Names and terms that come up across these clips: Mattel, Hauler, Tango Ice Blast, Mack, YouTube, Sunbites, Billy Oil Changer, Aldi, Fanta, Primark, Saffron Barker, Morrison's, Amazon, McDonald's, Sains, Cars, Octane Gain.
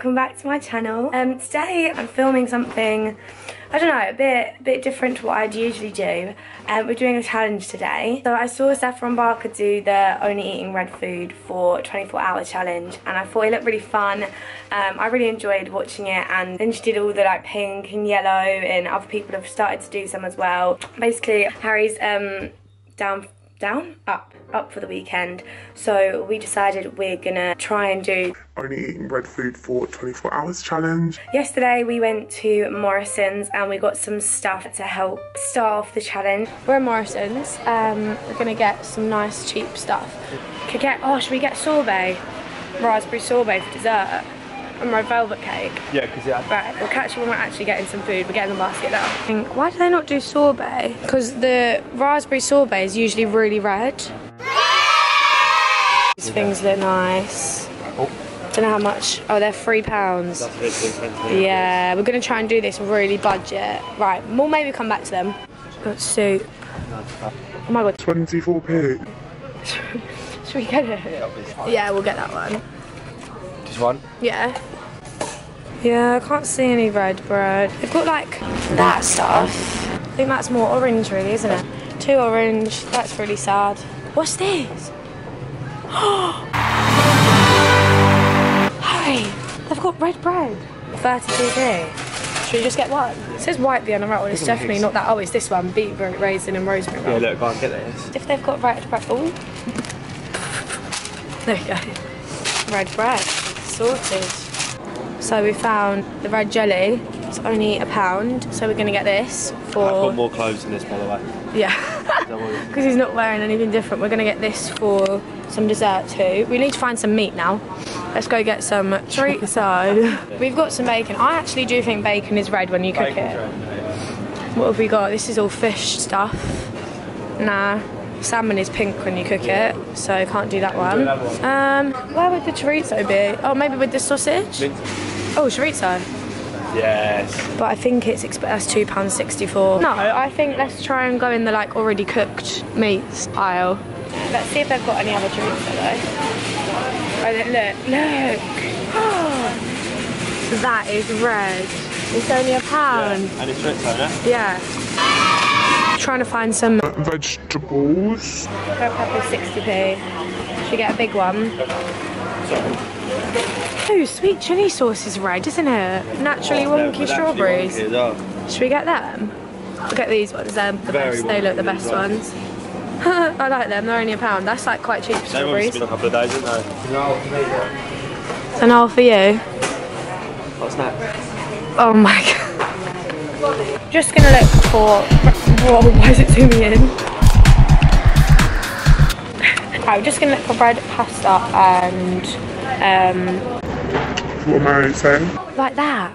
welcome back to my channel. Today I'm filming something, I don't know, a bit different to what I'd usually do. We're doing a challenge today. So I saw Saffron Barker do the only eating red food for 24-hour challenge, and I thought it looked really fun. I really enjoyed watching it, and then she did all the like pink and yellow, and other people have started to do some as well. Basically, Harry's up for the weekend, so we decided we're gonna try and do only eating red food for 24 hours challenge. Yesterday we went to Morrison's and we got some stuff to help start off the challenge. We're at Morrison's, we're gonna get some nice cheap stuff. Should we get sorbet? Raspberry sorbet for dessert and red velvet cake. Yeah, because right, we'll catch you when we're actually getting some food. We're getting the basket now. I think, why do they not do sorbet? Because the raspberry sorbet is usually really red. Yeah. These things look nice. Oh. Don't know how much. Oh, they're £3. That's really expensive. Yeah, we're gonna try and do this really budget. Right, we'll maybe come back to them. Got soup. Oh my god. 24p. Should we get it? Yeah, we'll get that one. Just one? Yeah. Yeah, I can't see any red bread. They've got like that stuff. I think that's more orange really, isn't it? Too orange, that's really sad. What's this? Harry, they've got red bread. 32p. Should we just get one? It says white Vienna right one, it's definitely not that. Oh, it's this one, beetroot, raisin and rosemary. Yeah, look, I'll get this. If they've got red bread, oh. There we go. Red bread, sorted. So we found the red jelly, it's only £1, so we're going to get this for... I've got more clothes than this, by the way. Yeah, because he's not wearing anything different. We're going to get this for some dessert too. We need to find some meat now. Let's go get some treats. So we've got some bacon. I actually do think bacon is red when you cook it. What have we got? This is all fish stuff. Nah. Salmon is pink when you cook it, so I can't do that one. Where would the chorizo be? Oh, maybe with the sausage? Oh, chorizo. Yes. But I think it's that's £2.64. No, I think let's try and go in the like already cooked meats aisle. Let's see if they've got any other chorizo though. Oh, look. So that is red. It's only £1. Yeah. And it's chorizo, yeah? Yeah. Trying to find some vegetables. Red pepper 60p. Should we get a big one? Oh, sweet chilli sauce is red, isn't it? Naturally wonky strawberries. Should we get them? We'll get these ones. They're the best. They look the best ones. I like them. They're only £1. That's like quite cheap strawberries. They've obviously been a couple of days, haven't they? It's an hour for you. What's that? Oh my god. Just gonna look for. Whoa, why is it zooming in? Right, we're just gonna look for bread, pasta, and. What am I saying? Like that.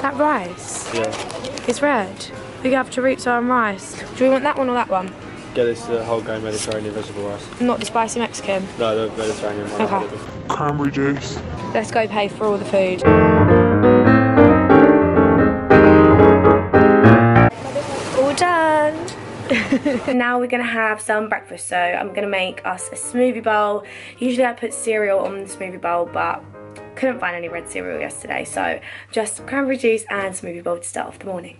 That rice. Yeah. It's red. We have chorizo and rice. Do we want that one or that one? Get this whole grain Mediterranean vegetable rice. Not the spicy Mexican. No, the Mediterranean one. Okay. Cranberry juice. Let's go pay for all the food. Now we're gonna have some breakfast, so I'm gonna make us a smoothie bowl. Usually I put cereal on the smoothie bowl, but couldn't find any red cereal yesterday, so just cranberry juice and smoothie bowl to start off the morning.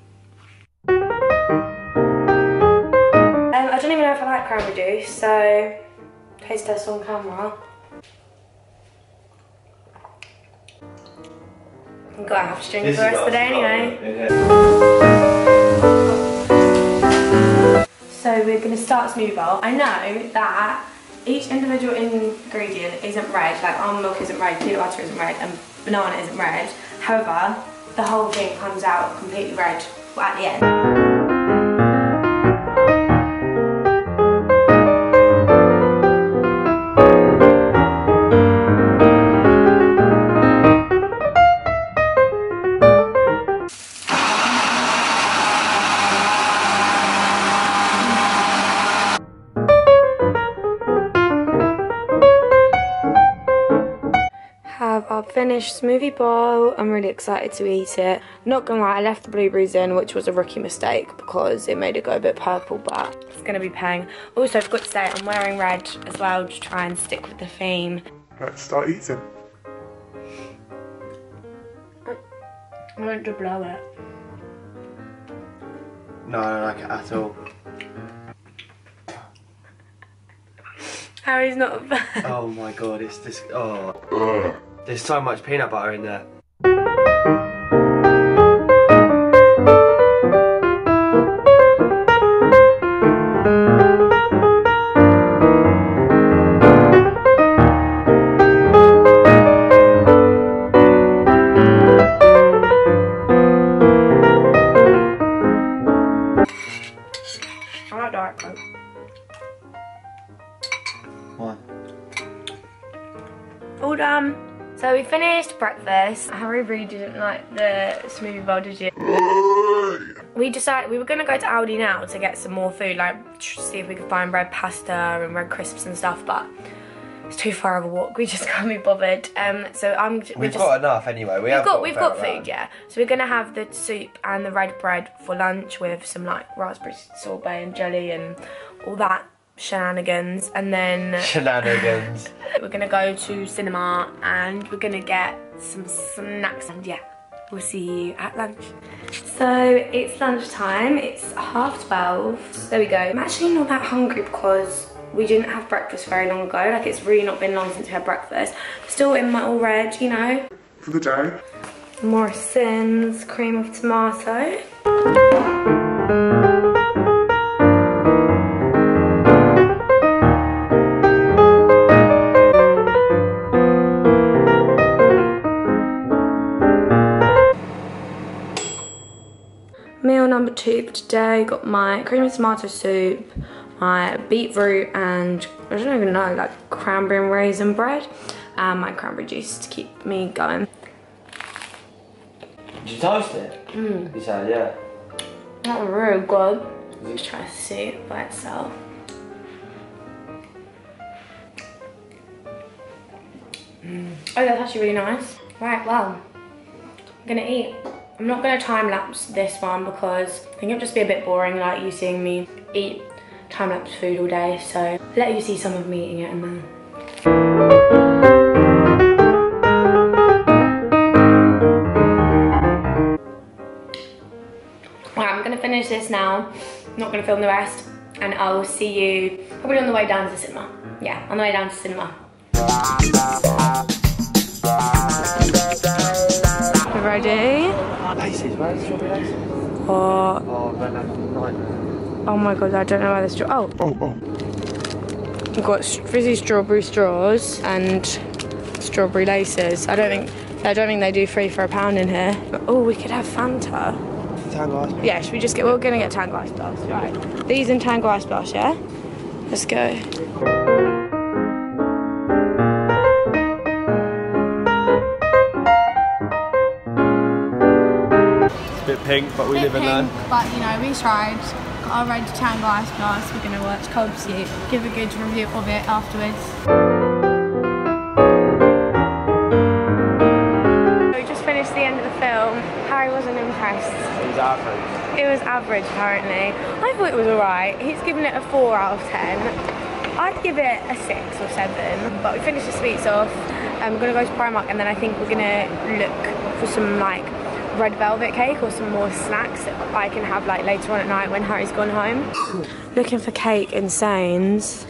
I don't even know if I like cranberry juice, so taste test on camera. I'm gonna have to drink for the rest of the day anyway. So we're going to start smoothie bowl. I know that each individual ingredient isn't red, like almond milk isn't red, peanut butter isn't red, and banana isn't red. However, the whole thing comes out completely red at the end. Finished smoothie bowl. I'm really excited to eat it. Not gonna lie, I left the blueberries in, which was a rookie mistake because it made it go a bit purple, but it's gonna be paying. Also, I forgot to say, I'm wearing red as well to try and stick with the theme. Let's start eating. I want to blow it. No, I don't like it at all. Harry's not a fan. Oh my god, it's this. Oh, there's so much peanut butter in there. All done. So we finished breakfast. Harry really didn't like the smoothie bowl, did you? We decided we were going to go to Aldi now to get some more food, like see if we could find bread pasta and bread crisps and stuff, but it's too far of a walk. We just can't be bothered. So we've got enough anyway. We've got food, yeah. So we're going to have the soup and the red bread for lunch with some like raspberry sorbet and jelly and all that. Shenanigans, and then shenanigans. We're gonna go to cinema and we're gonna get some snacks, and yeah, we'll see you at lunch. So it's lunchtime, it's 12:30. There we go. I'm actually not that hungry because we didn't have breakfast very long ago. Like, it's really not been long since we had breakfast. Still in my all red, you know. For the day. Morrison's cream of tomato. Number two for today, got my cream of tomato soup, my beetroot, and I don't even know, like cranberry and raisin bread, and my cranberry juice to keep me going. Did you toast it? Mm. You said, yeah. Not real good. Let's try the soup by itself. Mm. Oh, that's actually really nice. Right, well, I'm gonna eat. I'm not going to time-lapse this one because I think it'll just be a bit boring, like you seeing me eat time-lapse food all day, so let you see some of me eating it and then. Alright, I'm going to finish this now, I'm not going to film the rest, and I'll see you probably on the way down to the cinema. Yeah, on the way down to the cinema. Ready? Laces, where's the strawberry laces? What? Oh, red laces, nightmare. Oh my god, I don't know where the straw. Oh! Oh, oh. We've got frizzy strawberry straws and strawberry laces. I don't think they do £3 for £1 in here. But, oh, we could have Fanta. Tango Ice Blast? Yeah, should we just get, we're gonna get Tango Ice Blast. Right. These and Tango Ice Blast, yeah? Let's go. Pink, but we live and learn. But you know, we tried. Got our red Tango Ice Blast. We're gonna watch Cold Pursuit. Give a good review of it afterwards. We just finished the end of the film. Harry wasn't impressed. It was average. It was average, apparently. I thought it was alright. He's given it a 4 out of 10. I'd give it a 6 or 7. But we finished the sweets off. I'm gonna go to Primark, and then I think we're gonna look for some like red velvet cake or some more snacks that I can have like later on at night when Harry's gone home. Looking for cake in Sains.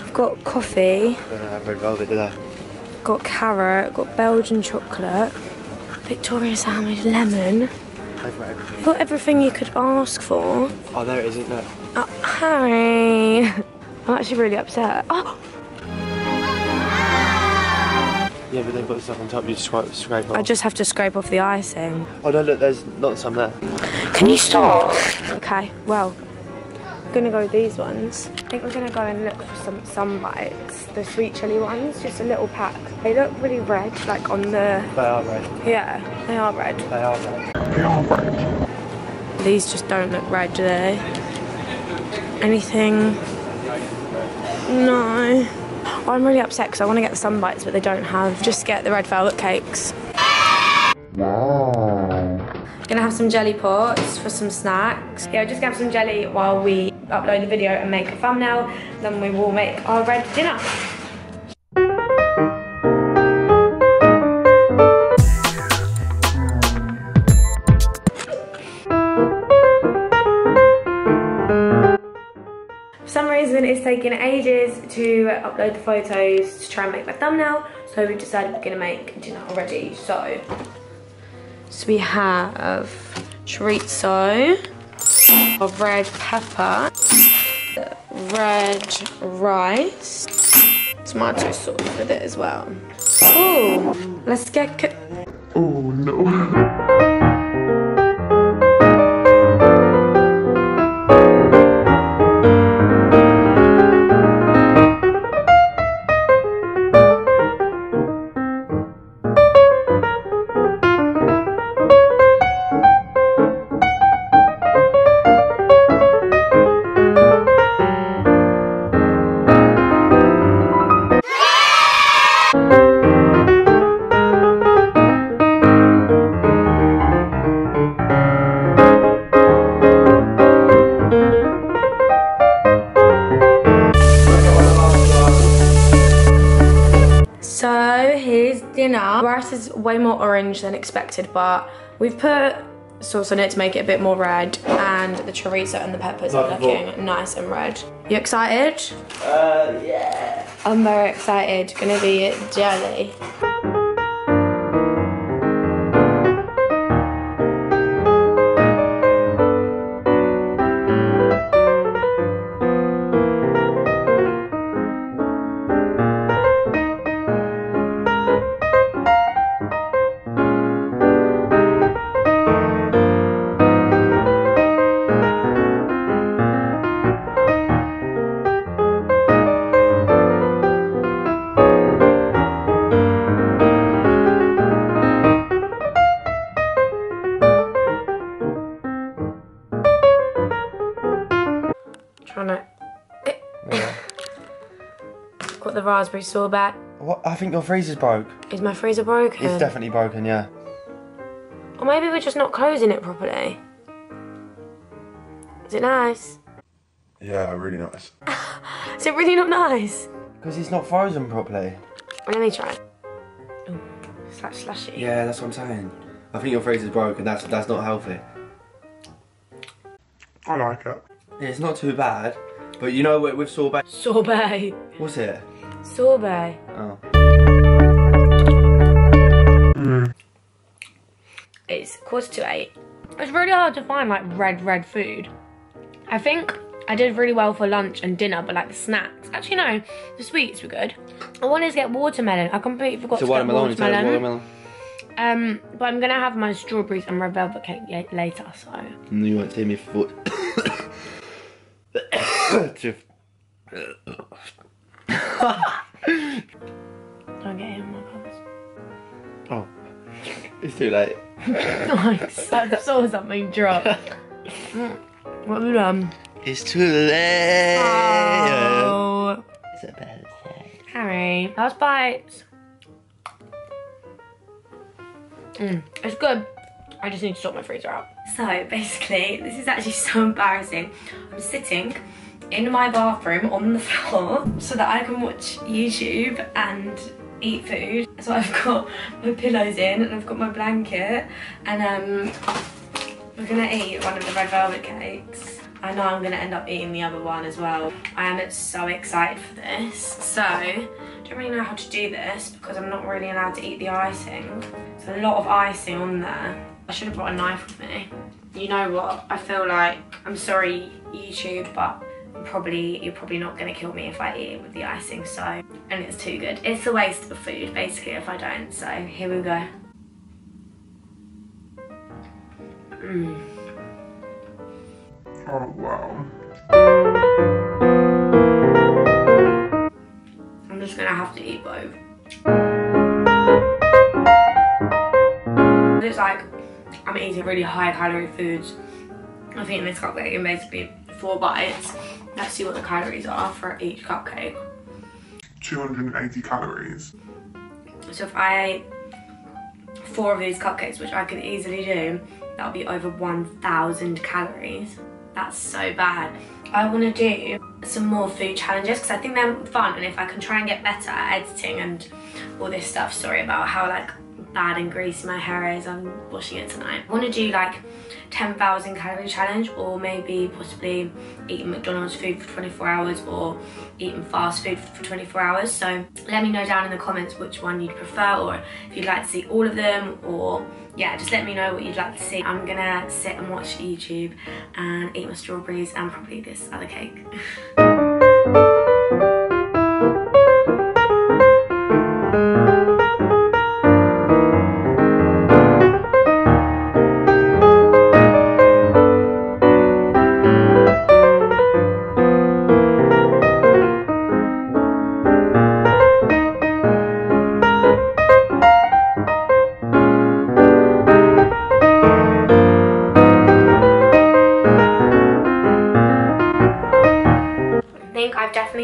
I've got coffee. I don't have red velvet, did I? Got carrot, got Belgian chocolate, Victoria sandwich, lemon. I've got everything. Got everything you could ask for. Oh, there it is, isn't it? Oh, Harry. I'm actually really upset. Oh. Yeah, but they've got stuff on top, you just scrape off. I just have to scrape off the icing. Oh no, look, there's not some there. Can you stop? Okay, well, I'm gonna go with these ones. I think we're gonna go and look for some sunbites, the sweet chilli ones, just a little pack. They look really red, like on the... They are red. Yeah, they are red. They are red. They are red. These just don't look red, do they? Anything? No. Oh, I'm really upset because I want to get the sunbites, but they don't have. Just get the red velvet cakes. Wow. Gonna have some jelly pots for some snacks. Yeah, we're just gonna have some jelly while we upload the video and make a thumbnail. Then we will make our red dinner. it's taken ages to upload the photos to try and make my thumbnail, so we've decided we're gonna make dinner already. So we have chorizo, our red pepper, red rice, tomato sauce with it as well. Oh, let's get cooking. Oh no. Dinner. The rice is way more orange than expected, but we've put sauce on it to make it a bit more red, and the chorizo and the peppers are looking nice and red. You excited? Yeah. I'm very excited. Gonna be jelly. Got the raspberry sorbet. What? I think your freezer's broke. Is my freezer broken? It's definitely broken, yeah. Or maybe we're just not closing it properly. Is it nice? Yeah, really nice. Is it really not nice? Because it's not frozen properly. Let me try it. Ooh, it's like slushy. Yeah, that's what I'm saying. I think your freezer's broken. That's not healthy. I like it. Yeah, it's not too bad. But you know, with sorbet... Sorbet. What's it? Sorbet. Oh. Mm. It's 8:15. It's really hard to find like red food. I think I did really well for lunch and dinner, but like the snacks. Actually no, the sweets were good. I wanted to get watermelon. I completely forgot to get watermelon. But I'm gonna have my strawberries and red velvet cake later, so... And you won't see me for... Don't get him my pants. Oh, it's too late. I saw something drop. What have you done? It's too late. Oh. Is it better to say? Harry, last bites. It's good. I just need to sort my freezer out. So basically, this is actually so embarrassing. I'm sitting in my bathroom on the floor so that I can watch YouTube and eat food. So I've got my pillows in and I've got my blanket, and we're gonna eat one of the red velvet cakes. I know I'm gonna end up eating the other one as well. I am so excited for this. So, I don't really know how to do this because I'm not really allowed to eat the icing. There's a lot of icing on there. I should have brought a knife with me. You know what? I feel like, I'm sorry YouTube, but you're probably not gonna kill me if I eat it with the icing, so. And it's too good. It's a waste of food, basically, if I don't, so here we go. Oh wow. I'm just gonna have to eat both. It's like, I'm eating really high calorie foods. I think this cupcake is basically 4 bites. Let's see what the calories are for each cupcake. 280 calories. So if I ate 4 of these cupcakes, which I could easily do, that'll be over 1,000 calories. That's so bad. I want to do some more food challenges because I think they're fun, and if I can try and get better at editing and all this stuff, sorry about how like bad and greasy my hair is. I'm washing it tonight. I want to do like 10,000 calorie challenge, or maybe possibly eating McDonald's food for 24 hours or eating fast food for 24 hours. So let me know down in the comments which one you'd prefer, or if you'd like to see all of them, or yeah, just let me know what you'd like to see. I'm gonna sit and watch YouTube and eat my strawberries and probably this other cake.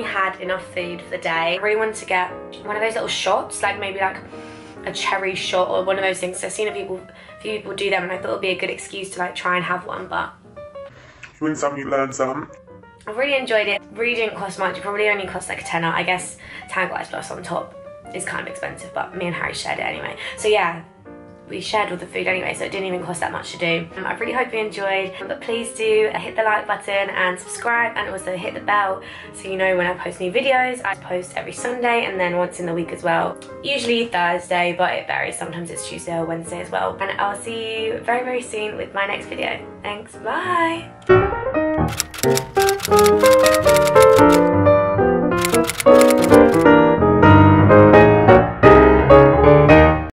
Had enough food for the day. I really wanted to get one of those little shots, like maybe like a cherry shot or one of those things. So I've seen a few people do them, and I thought it would be a good excuse to like try and have one. But you win some, you learn some. I really enjoyed it. Really didn't cost much. It probably only cost like a tenner. I guess Tango Ice Blast on top is kind of expensive, but me and Harry shared it anyway. So yeah, we shared all the food anyway, so it didn't even cost that much to do. I really hope you enjoyed, but please do hit the like button and subscribe, and also hit the bell so you know when I post new videos. I post every Sunday and then once in the week as well. Usually Thursday, but it varies. Sometimes it's Tuesday or Wednesday as well. And I'll see you very, very soon with my next video. Thanks, bye!